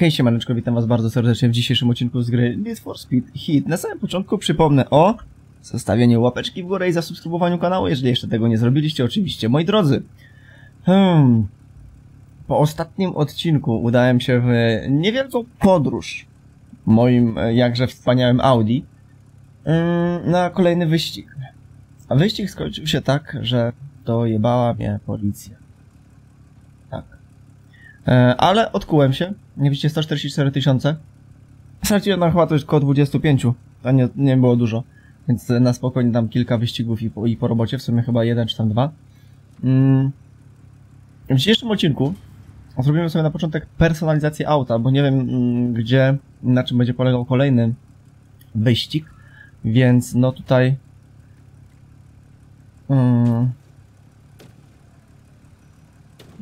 Hej siemaneczko, witam was bardzo serdecznie w dzisiejszym odcinku z gry Need for Speed Heat. Na samym początku przypomnę o zostawieniu łapeczki w górę i zasubskrybowaniu kanału, jeżeli jeszcze tego nie zrobiliście oczywiście. Moi drodzy, po ostatnim odcinku udałem się w niewielką podróż moim jakże wspaniałym Audi na kolejny wyścig. A wyścig skończył się tak, że dojebała mnie policja. Tak. Ale odkułem się. Nie widzicie, 144 tysiące. Straciłem na chyba to już około 25. To nie było dużo. Więc na spokojnie dam kilka wyścigów i po robocie. W sumie chyba jeden czy tam dwa. W dzisiejszym odcinku zrobimy sobie na początek personalizację auta, bo nie wiem gdzie, na czym będzie polegał kolejny wyścig. Więc no tutaj...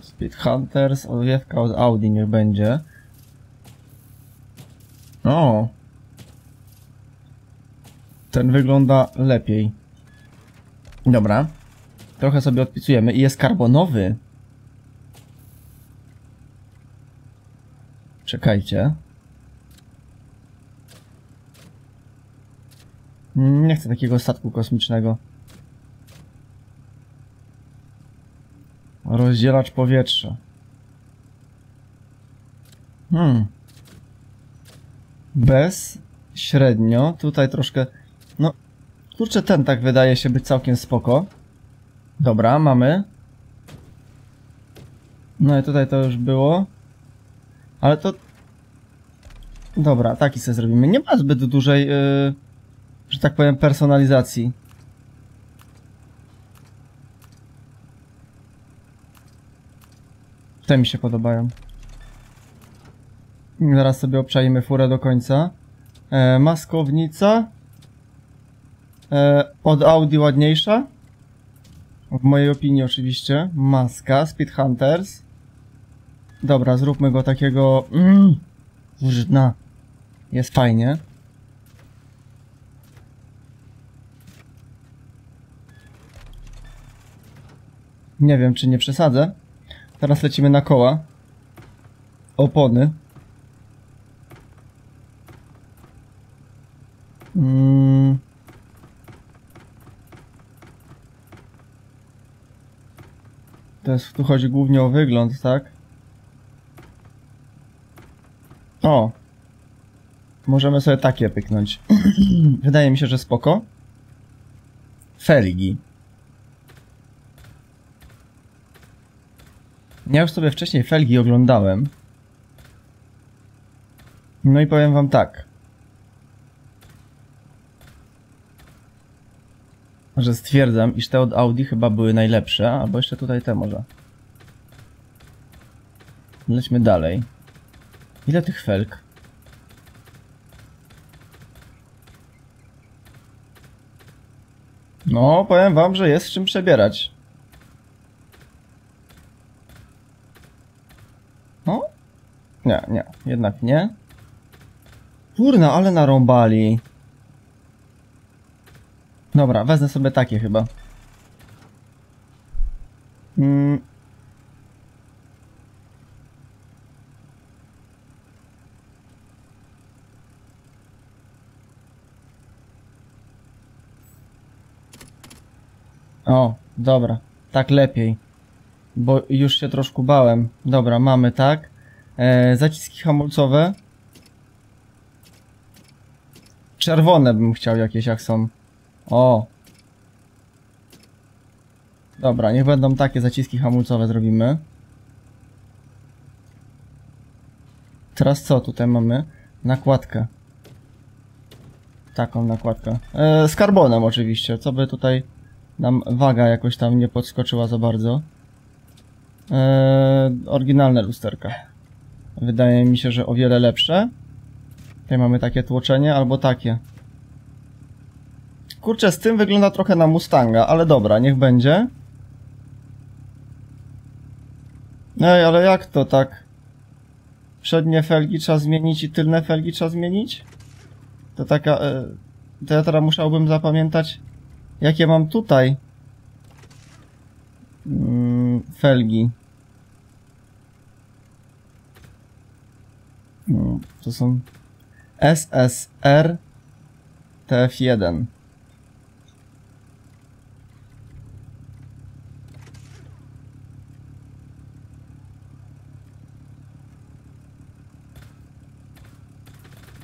Speedhunters, odwiewka od Audi niech będzie. O! Ten wygląda lepiej. Dobra. Trochę sobie odpisujemy. I jest karbonowy. Czekajcie. Nie chcę takiego statku kosmicznego. Rozdzielacz powietrza. Bezśrednio. Tutaj troszkę... No, kurczę, ten tak wydaje się być całkiem spoko. Dobra, mamy. No i tutaj to już było. Ale to... Dobra, taki sobie zrobimy. Nie ma zbyt dużej, że tak powiem, personalizacji. Te mi się podobają. Zaraz sobie obczajmy furę do końca. Maskownica. Od Audi ładniejsza. W mojej opinii oczywiście. Maska, Speedhunters. Dobra, zróbmy go takiego... Użytna. Jest fajnie. Nie wiem, czy nie przesadzę. Teraz lecimy na koła. Opony. Teraz tu chodzi głównie o wygląd, tak? O! Możemy sobie takie pyknąć. Wydaje mi się, że spoko. Felgi. Ja już sobie wcześniej felgi oglądałem. No i powiem wam tak. Że stwierdzam, iż te od Audi chyba były najlepsze. Albo jeszcze tutaj te może. Lećmy dalej. Ile tych felg? No, powiem wam, że jest w czym przebierać. Nie, nie, jednak nie. Kurna, ale narąbali. Dobra, wezmę sobie takie chyba. O, dobra, tak lepiej. Bo już się troszkę bałem. Dobra, mamy tak. Zaciski hamulcowe. Czerwone bym chciał jakieś, jak są. O! Dobra, niech będą takie zaciski hamulcowe zrobimy. Teraz co tutaj mamy? Nakładkę. Taką nakładkę. Z karbonem oczywiście, co by tutaj nam waga jakoś tam nie podskoczyła za bardzo. Oryginalne lusterka. Wydaje mi się, że o wiele lepsze. Tutaj mamy takie tłoczenie, albo takie. Kurczę, z tym wygląda trochę na Mustanga, ale dobra, niech będzie. Ej, ale jak to tak? Przednie felgi trzeba zmienić i tylne felgi trzeba zmienić? To taka... To ja teraz musiałbym zapamiętać, jakie mam tutaj felgi. No, to są SSR TF1.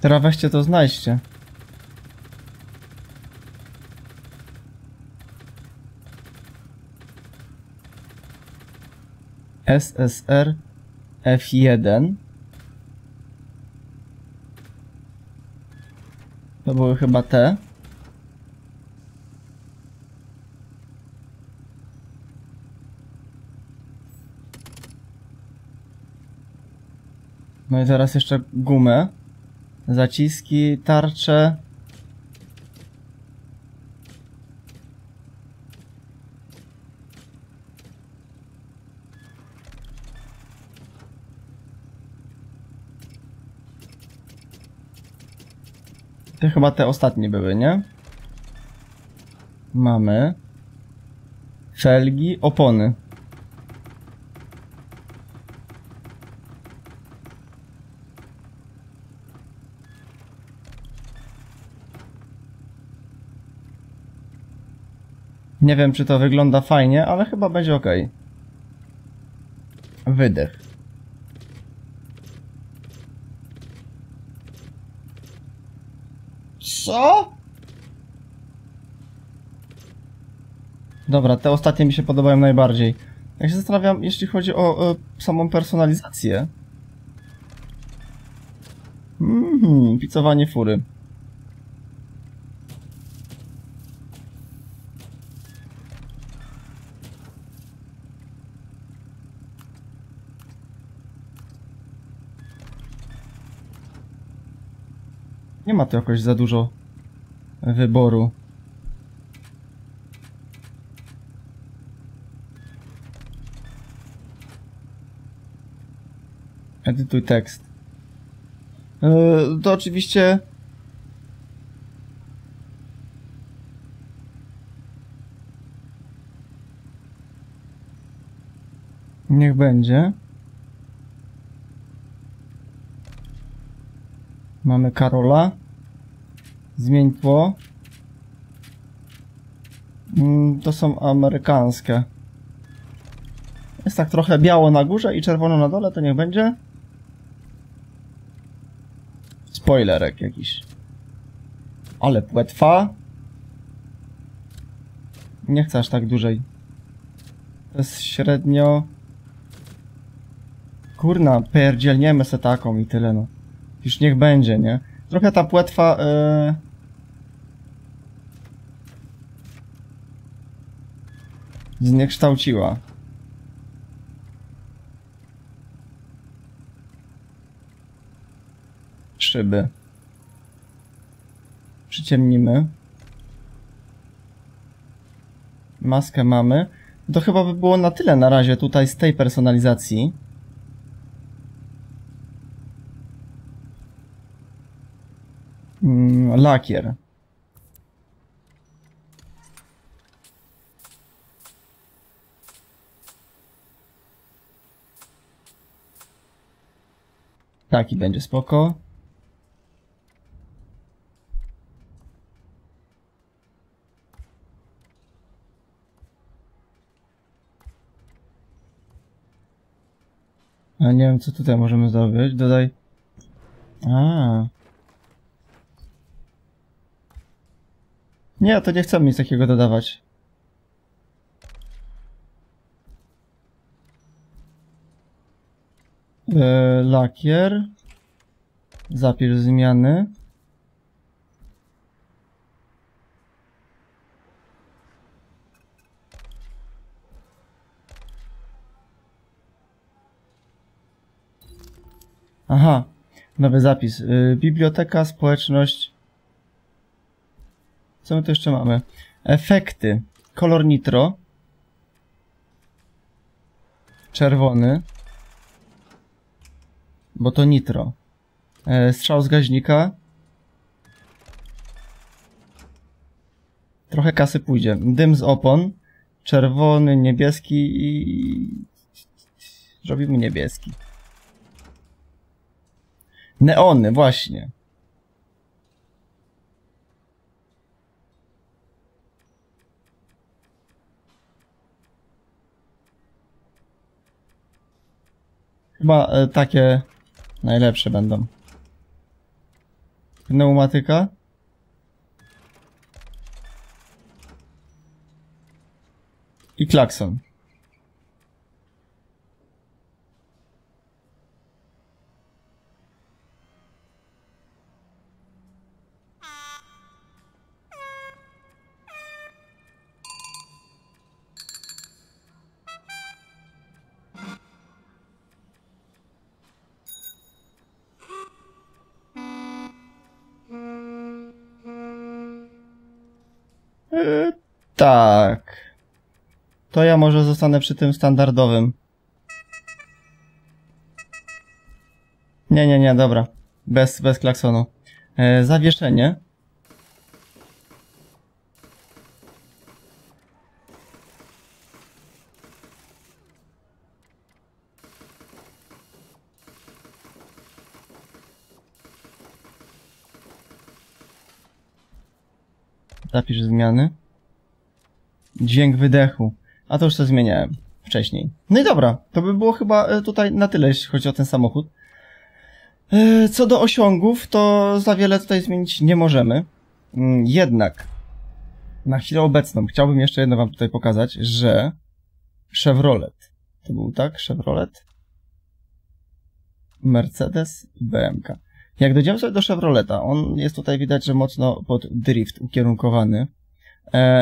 Teraz weźcie to, znajdźcie. SSR F1. To były chyba te. No i teraz jeszcze gumę. Zaciski, tarcze. To chyba te ostatnie były, nie? Mamy felgi, opony. Nie wiem, czy to wygląda fajnie, ale chyba będzie ok. Wydech. Co? Dobra, te ostatnie mi się podobają najbardziej. Ja się zastanawiam, jeśli chodzi o samą personalizację. Picowanie fury. Nie ma tu jakoś za dużo wyboru. Edytuj tekst. To oczywiście... Niech będzie. Mamy Karola. Zmień tło. To są amerykańskie. Jest tak trochę biało na górze i czerwono na dole, to niech będzie. Spoilerek jakiś. Ale płetwa. Nie chcę aż tak dłużej. To jest średnio... Kurna, pierdzielniemy se taką i tyle, no. Już niech będzie, nie? Trochę ta płetwa... zniekształciła. Szyby. Przyciemnimy. Maskę mamy. To chyba by było na tyle na razie tutaj z tej personalizacji. Lakier. Taki będzie spoko. A nie wiem, co tutaj możemy zrobić. Dodaj. Nie, to nie chcemy nic takiego dodawać. Lakier. Zapisz zmiany. Aha, nowy zapis. Biblioteka, społeczność. Co my tu jeszcze mamy? Efekty. Kolor nitro. Czerwony. Bo to nitro. Strzał z gaźnika. Trochę kasy pójdzie. Dym z opon. Czerwony, niebieski i... Robimy niebieski. Neony, właśnie. Chyba takie najlepsze będą. Pneumatyka. I klakson. Tak. To ja może zostanę przy tym standardowym. Nie, dobra. Bez klaksonu. Zawieszenie. Zapisz zmiany. Dźwięk wydechu. A to już to zmieniałem wcześniej. No i dobra, to by było chyba tutaj na tyle, jeśli chodzi o ten samochód. Co do osiągów, to za wiele tutaj zmienić nie możemy. Jednak na chwilę obecną chciałbym jeszcze jedno wam tutaj pokazać, że Chevrolet. To był tak? Chevrolet? Mercedes i BMK. Jak dojdziemy sobie do Chevroleta, on jest tutaj widać, że mocno pod drift ukierunkowany.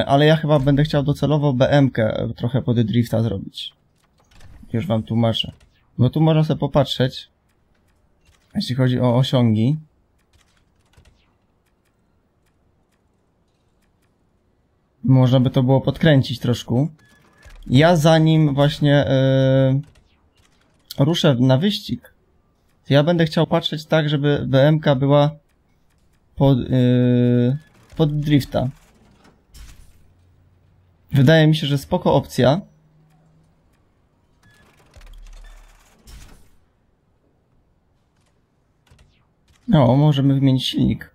Ale ja chyba będę chciał docelowo BM-kę trochę pod drifta zrobić. Już wam tłumaczę. Bo tu można sobie popatrzeć, jeśli chodzi o osiągi. Można by to było podkręcić troszkę. Ja zanim właśnie ruszę na wyścig, to ja będę chciał patrzeć tak, żeby BM-ka była pod drifta. Wydaje mi się, że spoko opcja. No, możemy wymienić silnik.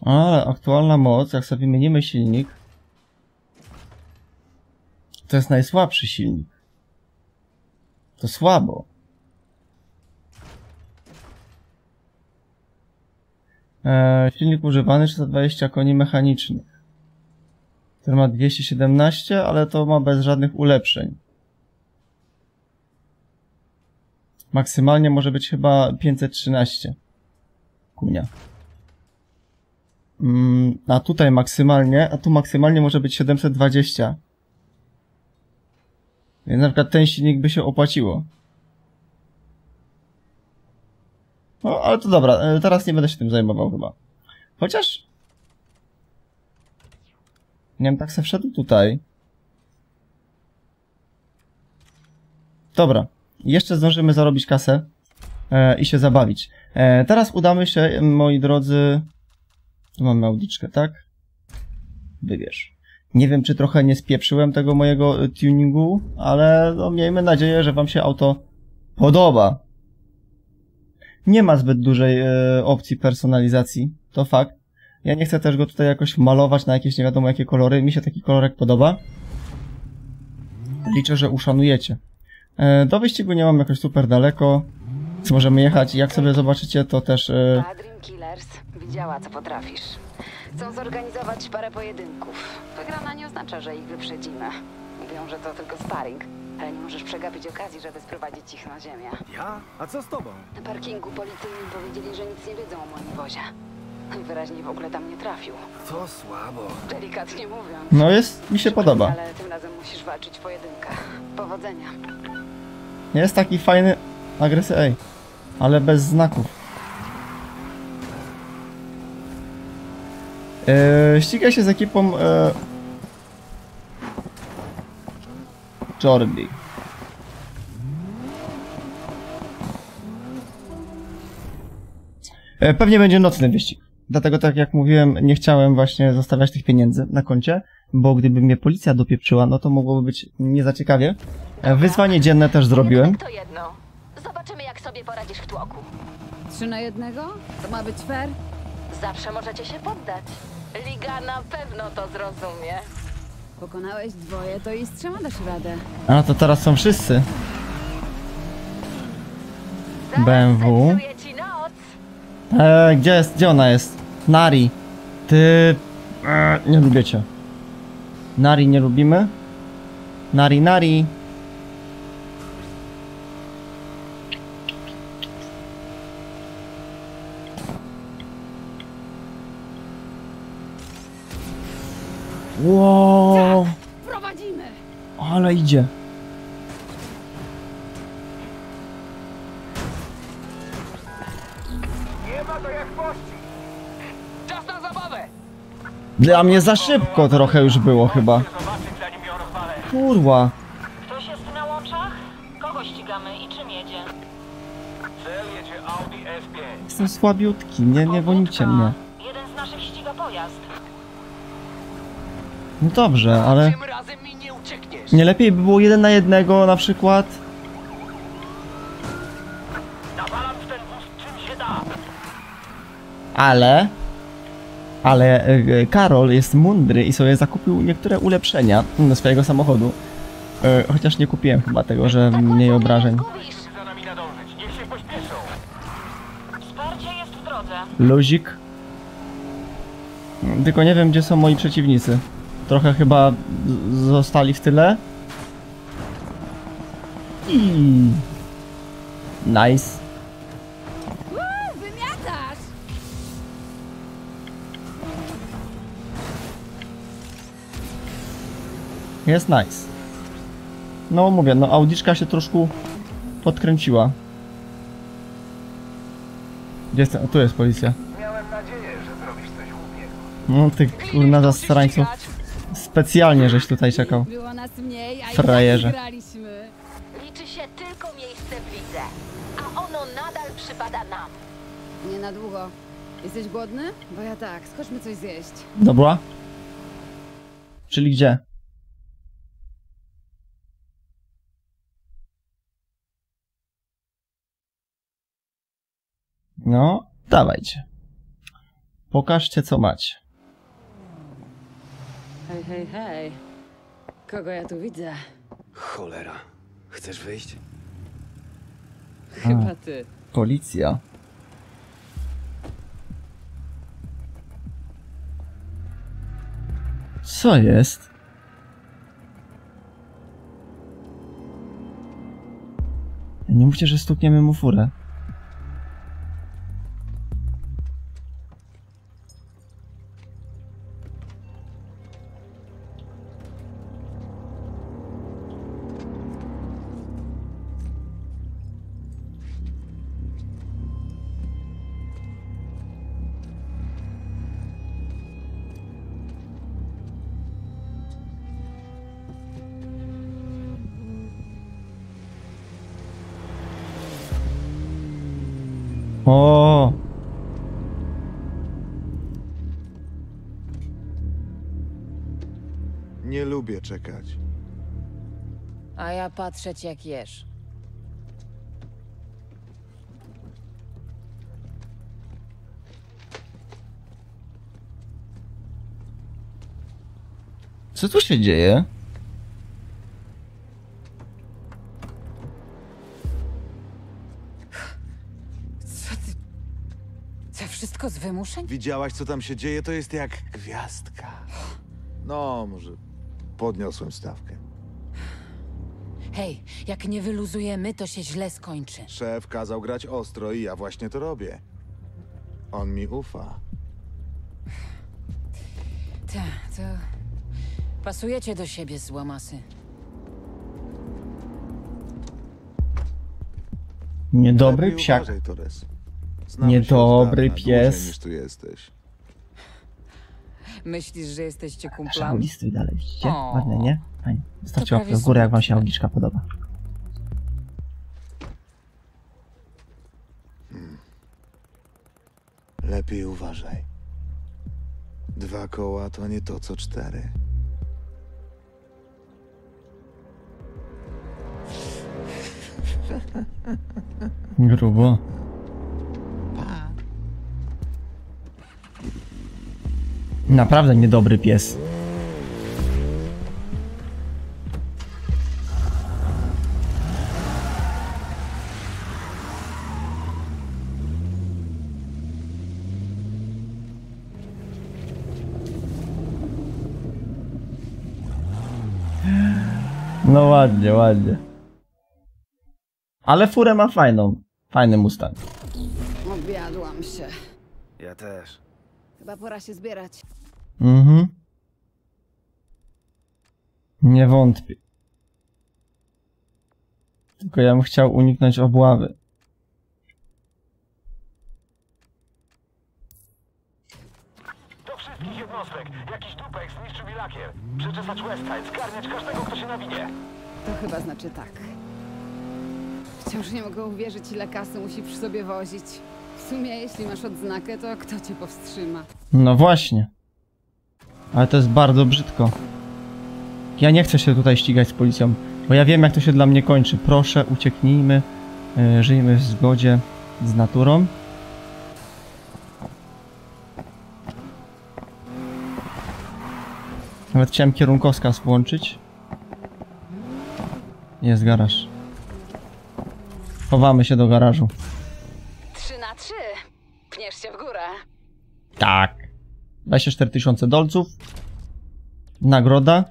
Ale aktualna moc, jak sobie wymienimy silnik, to jest najsłabszy silnik. To słabo. Silnik używany 320 koni mechanicznych, który ma 217, ale to ma bez żadnych ulepszeń. Maksymalnie może być chyba 513 kunia. A tutaj maksymalnie, a tu maksymalnie może być 720. Więc na przykład ten silnik by się opłaciło. No, ale to dobra, teraz nie będę się tym zajmował chyba. Chociaż... nie wiem, tak se wszedł tutaj. Dobra, jeszcze zdążymy zarobić kasę i się zabawić. Teraz udamy się, moi drodzy... Tu mamy audiczkę, tak? Wybierz. Nie wiem, czy trochę nie spieprzyłem tego mojego tuningu, ale no, miejmy nadzieję, że wam się auto podoba. Nie ma zbyt dużej opcji personalizacji, to fakt. Ja nie chcę też go tutaj jakoś malować na jakieś nie wiadomo jakie kolory. Mi się taki kolorek podoba. Liczę, że uszanujecie. Do wyścigu nie mam jakoś super daleko. Możemy jechać. Jak sobie zobaczycie, to też... Dream Killers widziała, co potrafisz. Chcą zorganizować parę pojedynków. Wygrana nie oznacza, że ich wyprzedzimy. Mówią, że to tylko sparring. Ale nie możesz przegapić okazji, żeby sprowadzić ich na ziemię. Ja? A co z tobą? Na parkingu policyjni powiedzieli, że nic nie wiedzą o moim wozie. Najwyraźniej w ogóle tam nie trafił. To słabo. Delikatnie mówiąc. No jest, mi się podoba. Ale tym razem musisz walczyć w pojedynkach. Powodzenia. Jest taki fajny agresywny, ale bez znaków. Ścigaj się z ekipą... Jordi. Pewnie będzie nocny wyścig, Dlatego, tak jak mówiłem, nie chciałem właśnie zostawiać tych pieniędzy na koncie, bo gdyby mnie policja dopieprzyła, no to mogłoby być nie za ciekawie. Wyzwanie dzienne też zrobiłem. To jedno. Zobaczymy, jak sobie poradzisz w tłoku. 3 na 1? To ma być fair? Zawsze możecie się poddać. Liga na pewno to zrozumie. Pokonałeś 2, to i z 3 dasz radę. A to teraz są wszyscy. BMW. Gdzie jest? Gdzie ona jest? Nari. Ty... nie lubię cię. Nari nie lubimy. Nari, Nari. Wow. Prowadzimy. Ale idzie. Dla mnie za szybko trochę już było chyba. Kurwa. Ktoś jest na łączach? Kogo ścigamy i czym jedzie? Cel jedzie Audi S5. Jestem słabiutki, nie gonicie mnie. Jeden z naszych ściga pojazd. No dobrze, ale... nie lepiej by było 1 na 1 na przykład? Ale... ale Karol jest mądry i sobie zakupił niektóre ulepszenia do swojego samochodu. Chociaż nie kupiłem chyba tego, że mniej obrażeń. Luzik. Tylko nie wiem, gdzie są moi przeciwnicy. Trochę chyba zostali w tyle. Nice. Jest nice. No mówię, no Audiczka się troszkę podkręciła. Gdzie jest? O, tu jest policja. Miałem nadzieję, że zrobisz coś głupiego. No ty kurna zasrańcu. Specjalnie żeś tutaj czekał. Było nas mniej, a frajerze. Liczy się tylko miejsce w lidze, a ono nadal przypada nam. Nie na długo. Jesteś głodny? Bo ja tak, skoczmy coś zjeść. Dobra. Czyli gdzie? No, dawajcie. Pokażcie, co macie. Hej, hej, hej. Kogo ja tu widzę? Cholera. Chcesz wyjść? Chyba ty. Policja. Co jest? Nie mówcie, że stukniemy mu furę. O. Nie lubię czekać. A ja patrzeć, jak jesz. Co tu się dzieje? Wszystko z wymuszeń? Widziałaś, co tam się dzieje? To jest jak gwiazdka. No, może podniosłem stawkę. Hej, jak nie wyluzujemy, to się źle skończy. Szef kazał grać ostro i ja właśnie to robię. On mi ufa. Tak, to... pasujecie do siebie, złamasy. Niedobry psiak. Niedobry pies. Niż tu jesteś. Myślisz, że jesteście kumplami? Listuj dalej, widzicie? Ładne, nie? Fajnie. Zostawcie łapkę w górę, jak wam się Audiczka podoba. Lepiej uważaj. Dwa koła to nie to, co cztery. Grubo. Naprawdę niedobry pies. No ładnie, ładnie. Ale furę ma fajną. Fajny Mustang. Objadłam się. Ja też. Chyba pora się zbierać. Mhm. Nie wątpię. Tylko ja bym chciał uniknąć obławy. Do wszystkich jednostek. Jakiś dupek zniszczył mi lakier. Przeczesać Westside, zgarniać każdego, kto się nawinie. To chyba znaczy tak. Wciąż nie mogę uwierzyć, ile kasy musi przy sobie wozić. W sumie, jeśli masz odznakę, to kto cię powstrzyma? No właśnie. Ale to jest bardzo brzydko. Ja nie chcę się tutaj ścigać z policją, bo ja wiem, jak to się dla mnie kończy. Proszę, ucieknijmy, żyjmy w zgodzie z naturą. Nawet chciałem kierunkowskaz włączyć. Jest garaż. Chowamy się do garażu. 3 na 3. Pniesz się w górę. Tak. 24 000 dolców. Nagroda.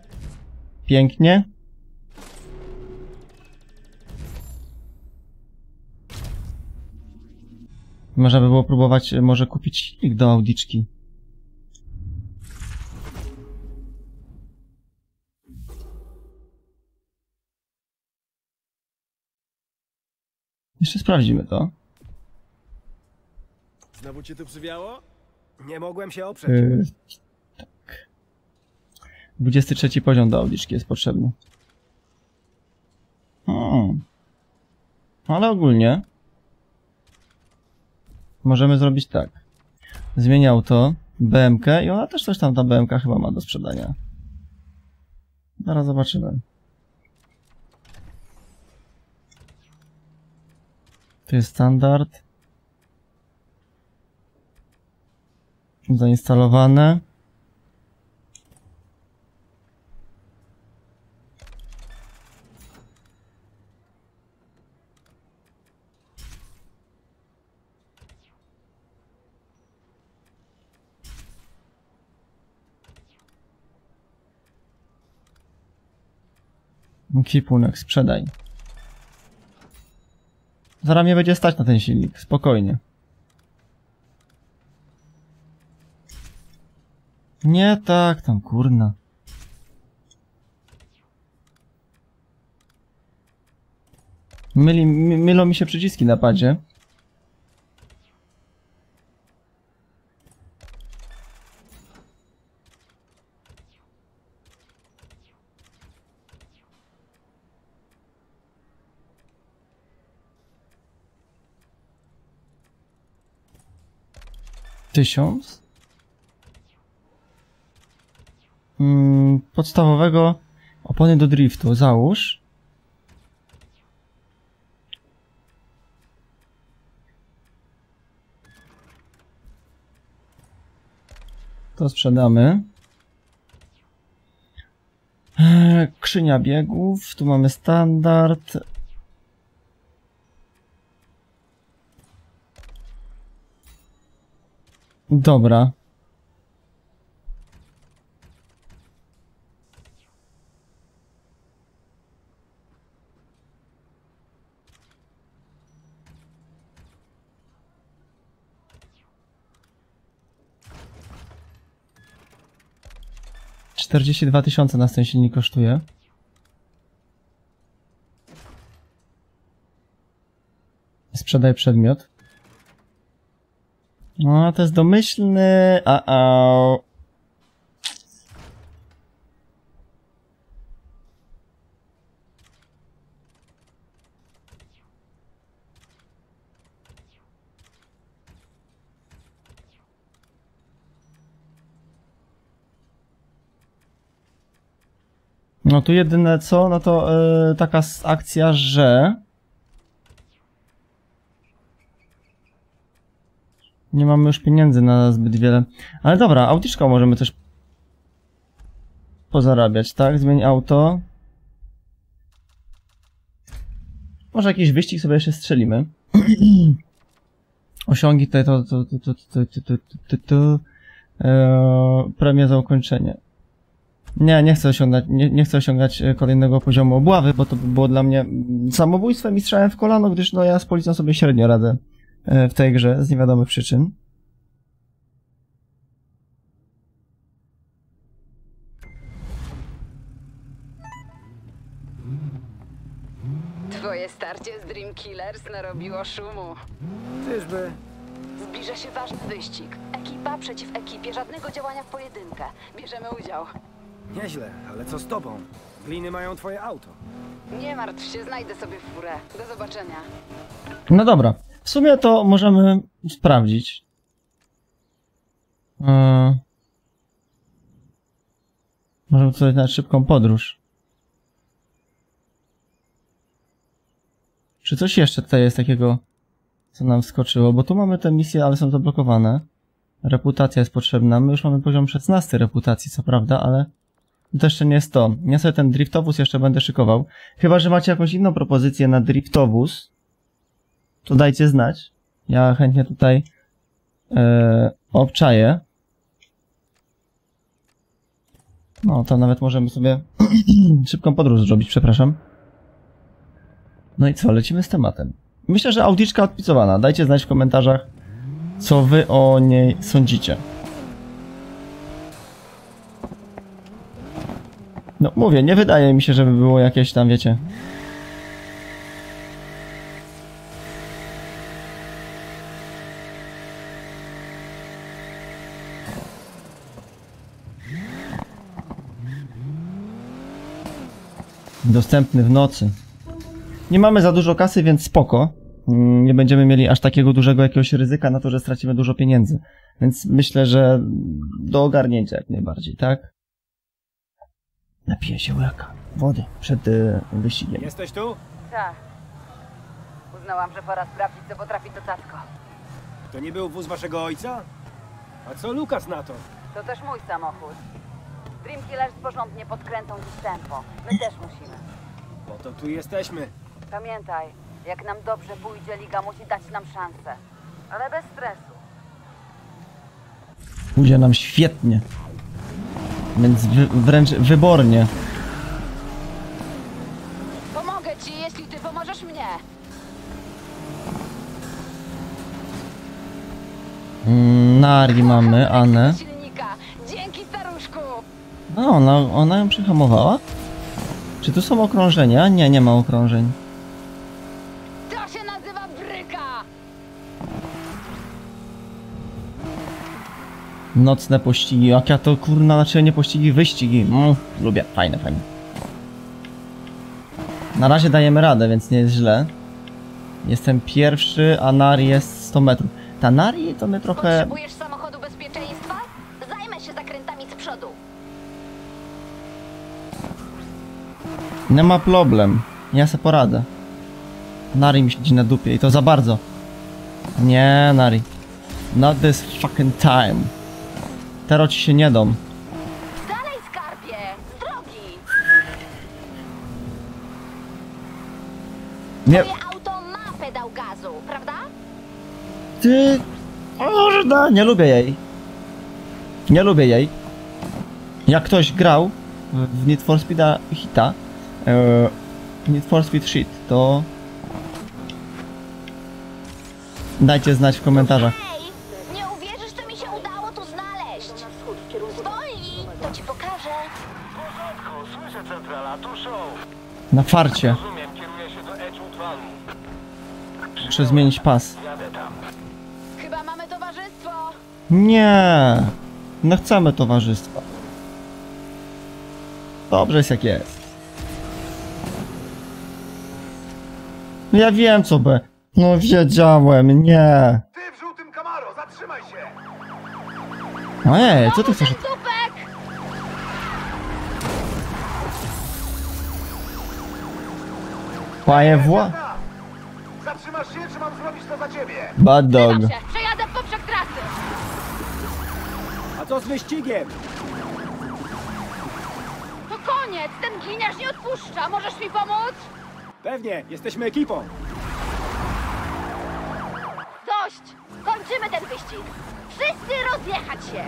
Pięknie. Można by było próbować może kupić silnik do Audiczki. Jeszcze sprawdzimy to. Znowu cię tu przywiało? Nie mogłem się oprzeć. Tak. 23 poziom do Audiczki jest potrzebny. Ale ogólnie możemy zrobić tak. Zmieniał to BMK i ona też coś tam ta BMK chyba ma do sprzedania. Zaraz zobaczymy. To jest standard. Zainstalowane. Kipunek, sprzedaj. Zaraz mnie będzie stać na ten silnik, spokojnie. Nie tak, tam kurna. Mylą mi się przyciski na padzie. Podstawowego opony do driftu załóż. To sprzedamy. Krzynia biegów, tu mamy standard. Dobra. — 42 000 nas ten silnik kosztuje. Sprzedaj przedmiot. No, to jest domyślny... No tu jedyne co, no to taka akcja, że nie mamy już pieniędzy na zbyt wiele. Ale dobra, autyszką możemy też pozarabiać, tak? Zmień auto. Może jakiś wyścig sobie jeszcze strzelimy. Osiągi tutaj to premia za ukończenie. Nie, nie chcę osiągać kolejnego poziomu obławy, bo to by było dla mnie samobójstwem i strzałem w kolano, gdyż no ja z policją sobie średnio radzę w tej grze z niewiadomych przyczyn. Twoje starcie z Dream Killers narobiło szumu. Czyżby? Zbliża się ważny wyścig. Ekipa przeciw ekipie, żadnego działania w pojedynkę. Bierzemy udział. Nieźle, ale co z tobą? Gliny mają twoje auto. Nie martw się, znajdę sobie furę. Do zobaczenia. No dobra, w sumie to możemy sprawdzić. Możemy coś na szybką podróż. Czy coś jeszcze tutaj jest takiego, co nam wskoczyło? Bo tu mamy te misje, ale są zablokowane. Reputacja jest potrzebna. My już mamy poziom 16 reputacji, co prawda, ale to jeszcze nie jest to. Ja sobie ten driftowóz jeszcze będę szykował. Chyba że macie jakąś inną propozycję na driftowóz, to dajcie znać. Ja chętnie tutaj obczaję. No, tam nawet możemy sobie szybką podróż zrobić, przepraszam. No i co, lecimy z tematem. Myślę, że audiczka odpicowana. Dajcie znać w komentarzach, co wy o niej sądzicie. No mówię, nie wydaje mi się, żeby było jakieś tam, wiecie... Dostępny w nocy. Nie mamy za dużo kasy, więc spoko. Nie będziemy mieli aż takiego dużego jakiegoś ryzyka na to, że stracimy dużo pieniędzy. Więc myślę, że do ogarnięcia jak najbardziej, tak? Napiję się łyka wody przed wyścigiem. Jesteś tu? Tak. Uznałam, że pora sprawdzić, co potrafi to tatko. To nie był wóz waszego ojca? A co Lukas na to? To też mój samochód. Dream Killers porządnie podkręcą dziś tempo. My też musimy. Bo to tu jesteśmy. Pamiętaj, jak nam dobrze pójdzie, liga musi dać nam szansę. Ale bez stresu. Pójdzie nam świetnie. Więc wręcz wybornie. Pomogę ci, jeśli ty pomożesz mnie. Nari mamy, Anę. Dzięki, staruszku. No, ona ją przyhamowała? Czy tu są okrążenia? Nie, nie ma okrążeń. To się nazywa bryka! Nocne pościgi. Jak ja to kurna, znaczy nie pościgi, wyścigi. Lubię. Fajne, fajne. Na razie dajemy radę, więc nie jest źle. Jestem pierwszy, a Nari jest 100 metrów. Ta Nari to my trochę... Potrzebujesz samochodu bezpieczeństwa? Zajmę się zakrętami z przodu. Nie ma problem. Ja se poradzę. Nari mi siedzi na dupie i to za bardzo. Nie, Nari. Not this fucking time. Tero ci się nie dom. Dalej, skarbie! Z drogi! Nie. Twoje auto ma pedał gazu, prawda? Ty... Można! Nie lubię jej. Nie lubię jej. Jak ktoś grał w Need for Speed Heata, Need for Speed Shit, to dajcie znać w komentarzach. Hej, nie uwierzysz, co mi się udało tu znaleźć. Zwolnij, to ci pokażę. W porządku, słyszę centrala, tu show. Na farcie. Rozumiem, kieruję się do Edgewood. Muszę zmienić pas. Chyba mamy towarzystwo. Nie, no chcemy towarzystwa. Dobrze jest jak jest. No ja wiem co by. No wiedziałem, nie. Ty w żółtym Camaro, zatrzymaj się. Ojej, co ty chcesz? Panie Wła? Zatrzymasz się, czy mam zrobić to za ciebie? Bad dog. Przejadę w poprzek trasy. A co z wyścigiem? To koniec, ten gliniarz nie odpuszcza. Możesz mi pomóc? Pewnie, jesteśmy ekipą. Dość! Kończymy ten wyścig. Wszyscy rozjechać się.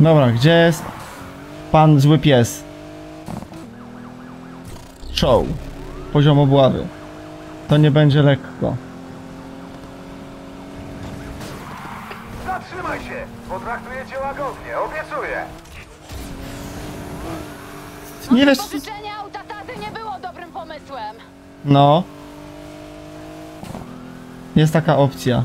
Dobra, gdzie jest pan zły pies? Show. Poziom obławy. To nie będzie lekko. Zatrzymaj się! Potraktuję cię łagodnie, obiecuję! Nie wiesz... Pożyczenie auta taty nie było dobrym pomysłem. No. Jest taka opcja.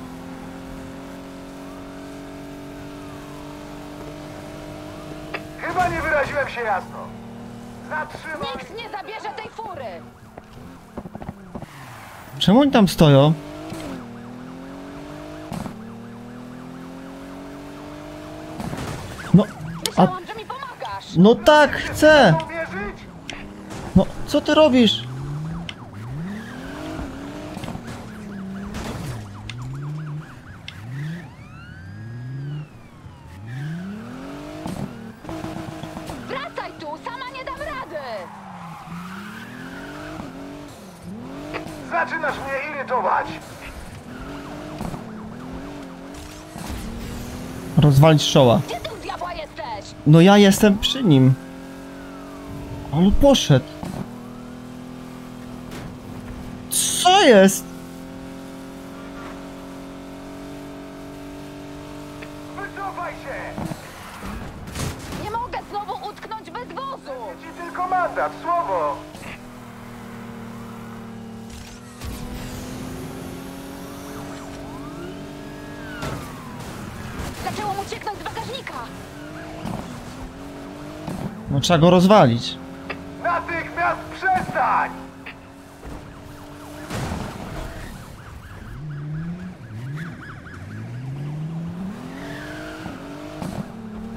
Chyba nie wyraziłem się jasno. Zatrzymaj! Nikt nie zabierze tej fury! Czemu oni tam stoją? No... A... No tak, chcę! No, co ty robisz? Zaczynasz mnie irytować! Rozwalić szoła. Gdzie tu diabła jesteś? No ja jestem przy nim. On poszedł. Co jest? Wycofaj się! Nie mogę znowu utknąć bez wozu! Ci tylko mandat, słowo! Ucieknąć z bagażnika! No trzeba go rozwalić. Natychmiast przestań!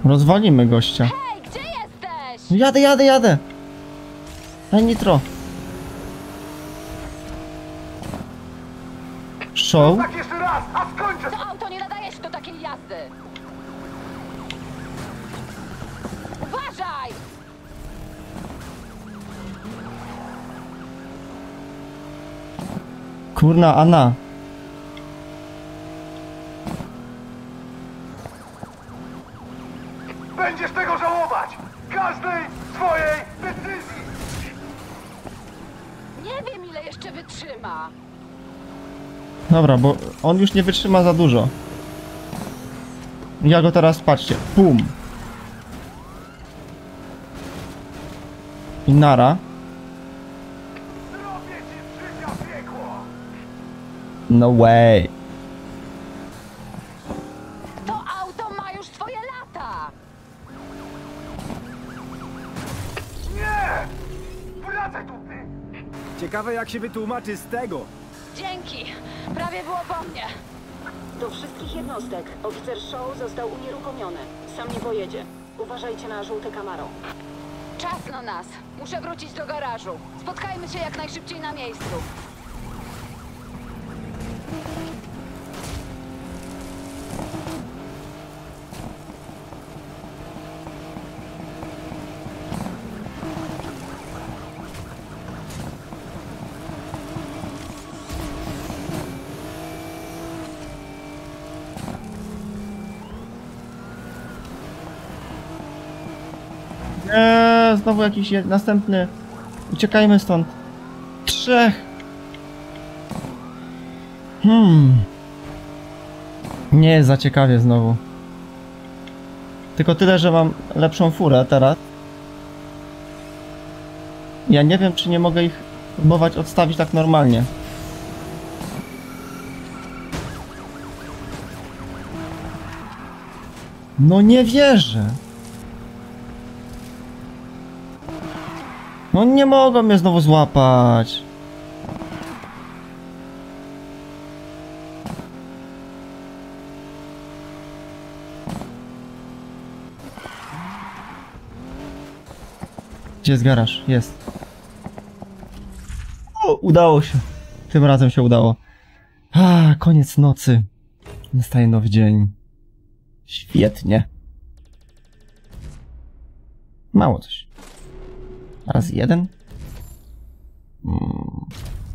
Rozwalimy gościa. Hej, gdzie jesteś? Jadę! Daj nitro. Show. Tak jeszcze raz, a skończę! To auto nie nadaje się do takiej jazdy! Uważaj! Kurna, Anna! Będziesz tego żałować! Każdej swojej decyzji! Nie wiem, ile jeszcze wytrzyma! Dobra, bo on już nie wytrzyma za dużo. Ja go teraz, patrzcie, pum! I nara. No way. To auto ma już twoje lata. Nie! Wracaj tu! Ciekawe, jak się wytłumaczy z tego. Dzięki. Prawie było po mnie. Do wszystkich jednostek. Oficer Show został unieruchomiony. Sam nie pojedzie. Uważajcie na żółte Camaro. Czas na nas. Muszę wrócić do garażu. Spotkajmy się jak najszybciej na miejscu. Znowu jakiś następny. Uciekajmy stąd. Trzech. Nie, za ciekawie znowu. Tylko tyle, że mam lepszą furę teraz. Ja nie wiem, czy nie mogę ich próbować odstawić tak normalnie. No nie wierzę. No nie mogą mnie znowu złapać. Gdzie jest garaż? Jest. Udało się. Tym razem się udało. Koniec nocy. Nastaje nowy dzień. Świetnie. Mało coś. Raz jeden.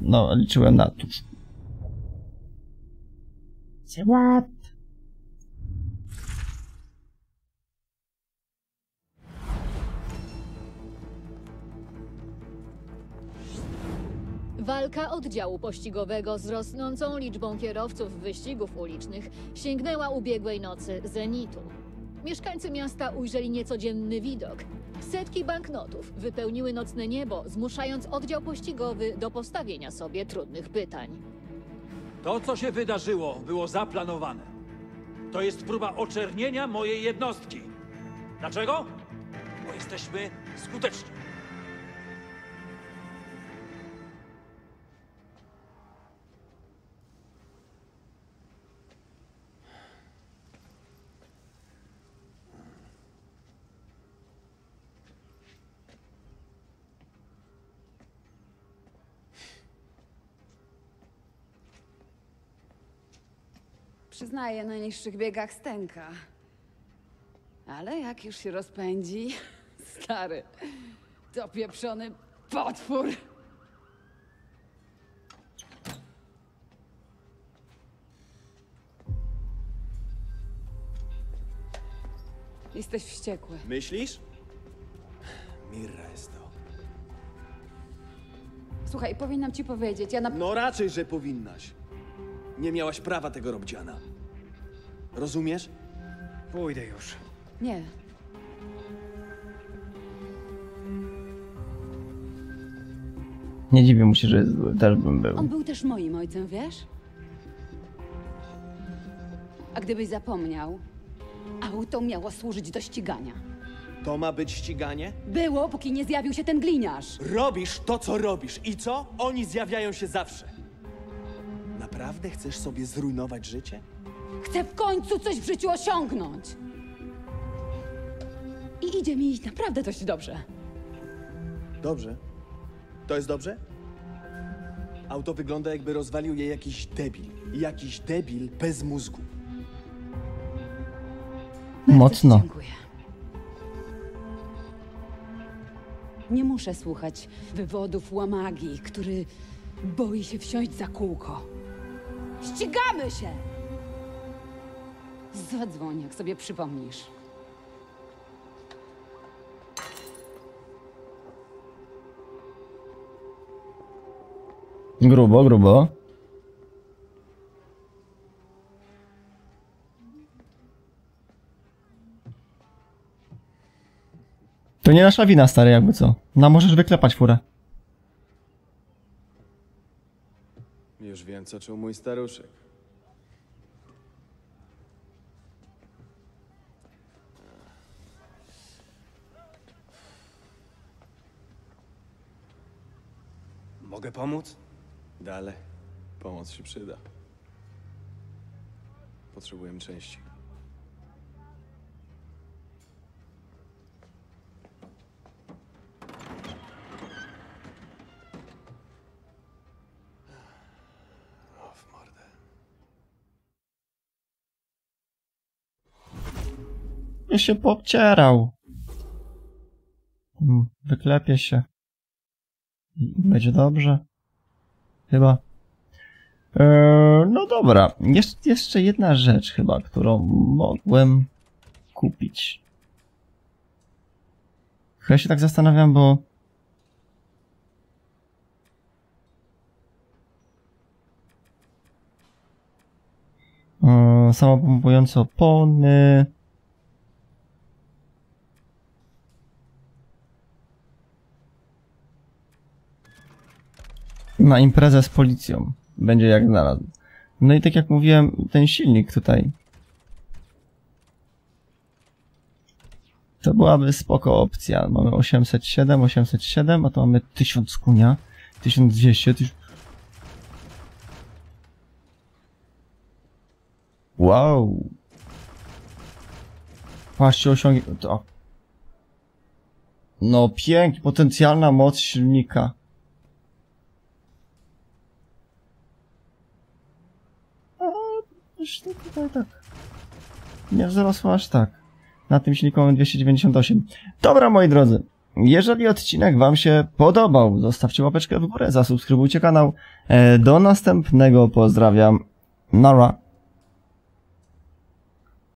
No, liczyłem na to. Walka oddziału pościgowego z rosnącą liczbą kierowców wyścigów ulicznych sięgnęła ubiegłej nocy zenitu. Mieszkańcy miasta ujrzeli niecodzienny widok. Setki banknotów wypełniły nocne niebo, zmuszając oddział pościgowy do postawienia sobie trudnych pytań. To, co się wydarzyło, było zaplanowane. To jest próba oczernienia mojej jednostki. Dlaczego? Bo jesteśmy skuteczni. Przyznaję, na niższych biegach stęka. Ale jak już się rozpędzi, stary, to pieprzony potwór. Jesteś wściekły. Myślisz? Mirra jest to. Słuchaj, powinnam ci powiedzieć, No raczej, że powinnaś. Nie miałaś prawa tego robić, Anna. Rozumiesz? Pójdę już. Nie. Nie dziwię mu się, że też bym był. On był też moim ojcem, wiesz? A gdybyś zapomniał, auto miało służyć do ścigania. To ma być ściganie? Było, póki nie zjawił się ten gliniarz. Robisz to, co robisz. I co? Oni zjawiają się zawsze. Naprawdę chcesz sobie zrujnować życie? Chcę w końcu coś w życiu osiągnąć! I idzie mi naprawdę dość dobrze. Dobrze? To jest dobrze? Auto wygląda, jakby rozwalił je jakiś debil. Jakiś debil bez mózgu. Mocno. Dziękuję. Nie muszę słuchać wywodów łamagi, który boi się wsiąść za kółko. Ścigamy się! Zadzwoń, jak sobie przypomnisz. Grubo, grubo. To nie nasza wina, stary, jakby co. No, możesz wyklepać furę. Już wiem, co czuł mój staruszek. Mogę pomóc? Dalej. Pomoc się przyda. Potrzebuję części. Się poobcierał. Wyklepie się. Będzie dobrze. Chyba. No dobra. Jeszcze jedna rzecz chyba, którą mogłem kupić. Chyba się tak zastanawiam, bo... Samopompujące opony... Na imprezę z policją. Będzie jak znalazł. No i tak jak mówiłem, ten silnik tutaj. To byłaby spoko opcja. Mamy 807, 807, a to mamy 1000 kunia. 1200, 1000... Wow! Patrzcie, osiągnie... To. No pięknie, potencjalna moc silnika. silniku to i tak nie wzrosło aż tak. Na tym silniku mamy 298. Dobra, moi drodzy. Jeżeli odcinek wam się podobał, zostawcie łapeczkę w górę, zasubskrybujcie kanał. Do następnego, pozdrawiam. Nara.